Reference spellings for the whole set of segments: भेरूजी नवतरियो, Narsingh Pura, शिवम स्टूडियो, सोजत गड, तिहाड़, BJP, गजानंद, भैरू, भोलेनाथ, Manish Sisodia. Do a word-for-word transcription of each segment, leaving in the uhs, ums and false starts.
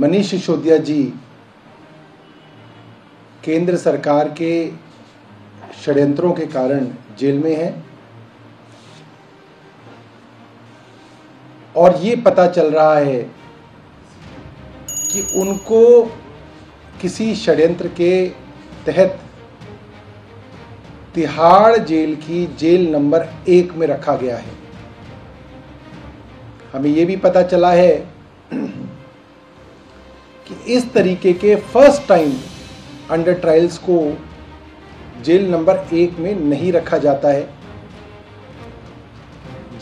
मनीष सिसोदिया जी केंद्र सरकार के षड्यंत्रों के कारण जेल में हैं और ये पता चल रहा है कि उनको किसी षड्यंत्र के तहत तिहाड़ जेल की जेल नंबर एक में रखा गया है। हमें ये भी पता चला है कि इस तरीके के फर्स्ट टाइम अंडर ट्रायल्स को जेल नंबर एक में नहीं रखा जाता है।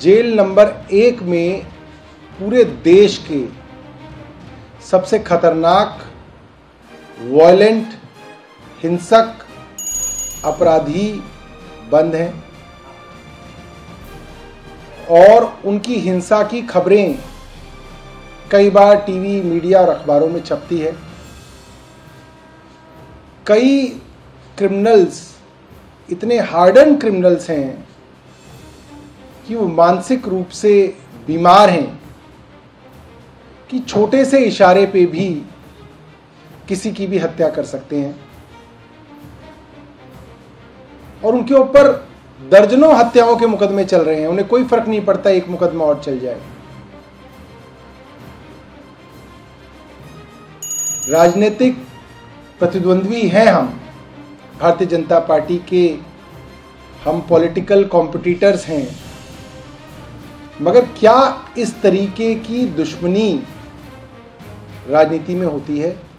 जेल नंबर एक में पूरे देश के सबसे खतरनाक, वायलेंट, हिंसक अपराधी बंद हैं और उनकी हिंसा की खबरें कई बार टीवी, मीडिया और अखबारों में छपती है। कई क्रिमिनल्स इतने हार्डन क्रिमिनल्स हैं कि वो मानसिक रूप से बीमार हैं कि छोटे से इशारे पे भी किसी की भी हत्या कर सकते हैं और उनके ऊपर दर्जनों हत्याओं के मुकदमे चल रहे हैं। उन्हें कोई फर्क नहीं पड़ता, एक मुकदमा और चल जाए। राजनीतिक प्रतिद्वंद्वी हैं हम, भारतीय जनता पार्टी के हम पॉलिटिकल कॉम्पिटिटर्स हैं, मगर क्या इस तरीके की दुश्मनी राजनीति में होती है?